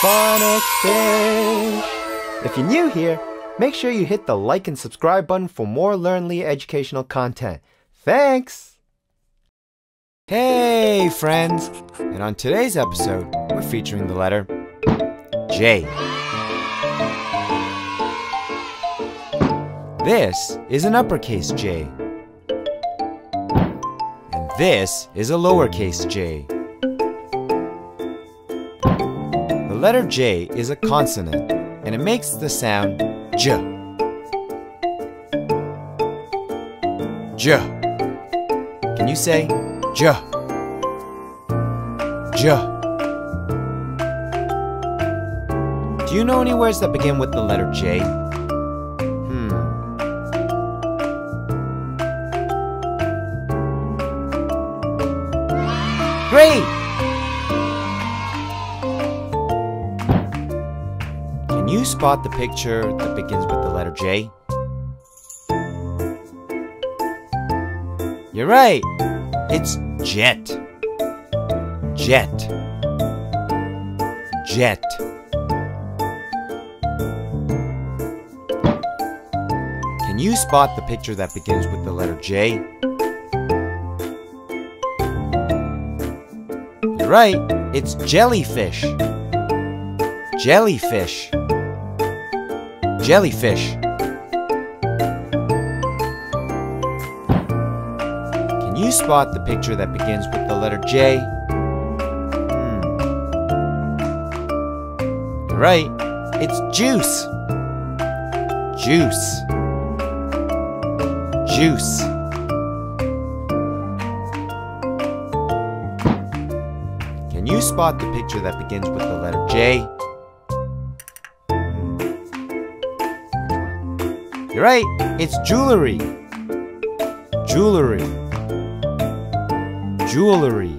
phonics day. If you're new here, make sure you hit the like and subscribe button for more LearnLee educational content. Thanks! Hey friends! And on today's episode, we're featuring the letter J. This is an uppercase J. And this is a lowercase J. The letter J is a consonant, and it makes the sound J. J. Can you say J? J. Do you know any words that begin with the letter J? Great! Can you spot the picture that begins with the letter J? You're right! It's jet. Jet. Jet. Can you spot the picture that begins with the letter J? Right, it's jellyfish. Jellyfish. Jellyfish. Can you spot the picture that begins with the letter J? Right, it's juice. Juice. Juice. You spot the picture that begins with the letter J. You're right, it's jewelry. Jewelry. Jewelry.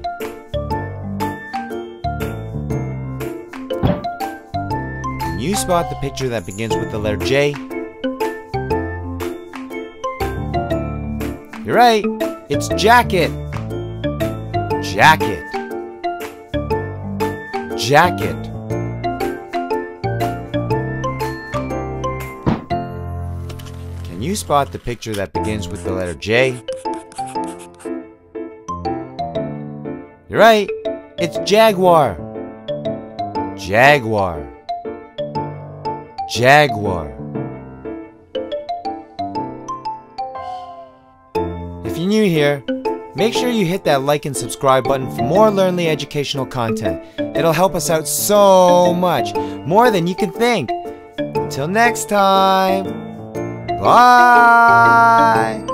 Can you spot the picture that begins with the letter J? You're right, it's jacket. Jacket. Jacket. Can you spot the picture that begins with the letter J? You're right, it's jaguar. Jaguar. Jaguar. If you're new here, make sure you hit that like and subscribe button for more LearnLee educational content. It'll help us out so much, more than you can think. Until next time, bye!